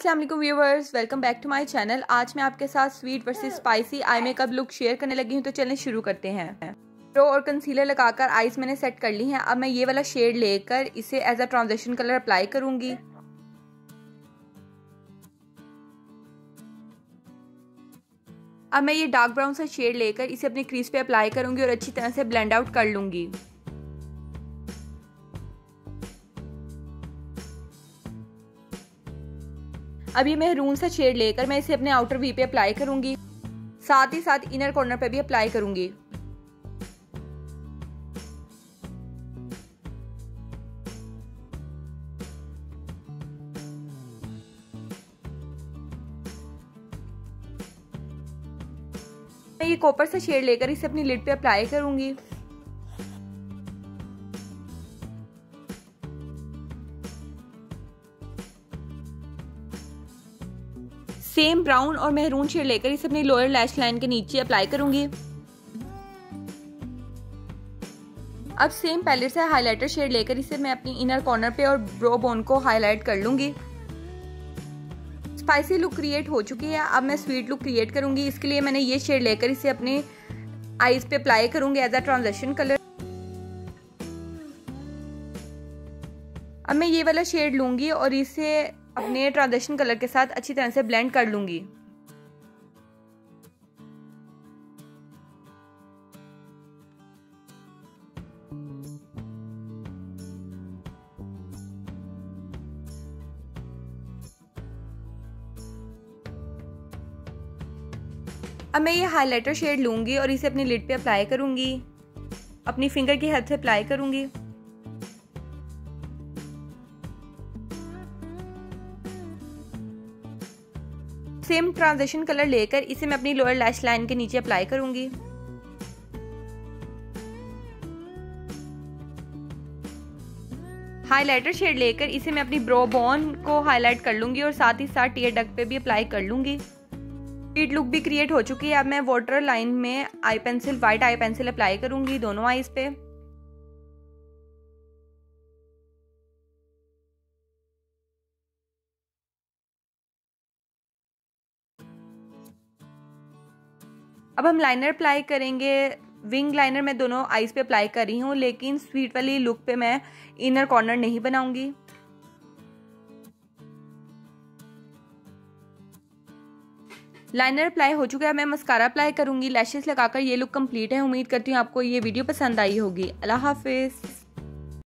अस्सलामुअलैकुम viewers, welcome back to my channel. आज मैं आपके साथ sweet versus spicy eye makeup look share करने लगी हूँ, तो चलें शुरू करते हैं। रो और कंसीलर लगाकर आईज मैंने सेट कर ली हैं। अब मैं ये वाला शेड लेकर इसे as a transition colour apply करूंगी। अब मैं ये डार्क ब्राउन सा शेड लेकर इसे अपनी क्रीज पे अप्लाई करूंगी और अच्छी तरह से ब्लेंड आउट कर लूंगी। अब ये मेहरून सा शेड लेकर मैं इसे अपने आउटर वी पे अप्लाई करूंगी, साथ ही साथ इनर कॉर्नर पे भी अप्लाई करूंगी। मैं ये कॉपर सा शेड लेकर इसे अपनी लिड पे अप्लाई करूंगी। सेम ब्राउन और मेहरून शेड लेकर इसे अपनी लोअर लैश लाइन के नीचे अप्लाई करूंगी। अब सेम पैलेट से हाइलाइटर शेड लेकर इसे मैं अपनी इनर कॉर्नर पे और ब्रो बोन को हाईलाइट कर लूंगी। स्पाइसी लुक क्रिएट हो चुकी है, अब मैं स्वीट लुक क्रिएट करूंगी। इसके लिए मैंने ये शेड लेकर इसे अपने आईज पे अप्लाई करूंगी एज अ ट्रांजिशन कलर। अब मैं ये वाला शेड लूंगी और इसे अपने ट्रांजिशन कलर के साथ अच्छी तरह से ब्लेंड कर लूंगी। अब मैं ये हाइलाइटर शेड लूंगी और इसे अपनी लिड पे अप्लाई करूंगी, अपनी फिंगर की हेल्प से अप्लाई करूंगी। सेम ट्रांजिशन कलर लेकर इसे मैं अपनी लोअर लैश लाइन के नीचे अप्लाई करूंगी। हाइलाइटर शेड लेकर इसे मैं अपनी ब्रो बोन को हाईलाइट कर लूंगी और साथ ही साथ टीयर डक्ट पे भी अप्लाई कर लूंगी। स्वीट लुक भी क्रिएट हो चुकी है। अब मैं वाटर लाइन में eye pencil, white eye pencil apply करूंगी दोनों आईज पे। अब हम लाइनर अप्लाई करेंगे। विंग लाइनर मैं दोनों आईज पे अप्लाई कर रही हूँ, लेकिन स्वीट वाली लुक पे मैं इनर कॉर्नर नहीं बनाऊंगी। लाइनर अप्लाई हो चुका है, मैं मस्कारा अप्लाई करूंगी। लैशेस लगाकर ये लुक कंप्लीट है। उम्मीद करती हूँ आपको ये वीडियो पसंद आई होगी। अल्लाह हाफिज।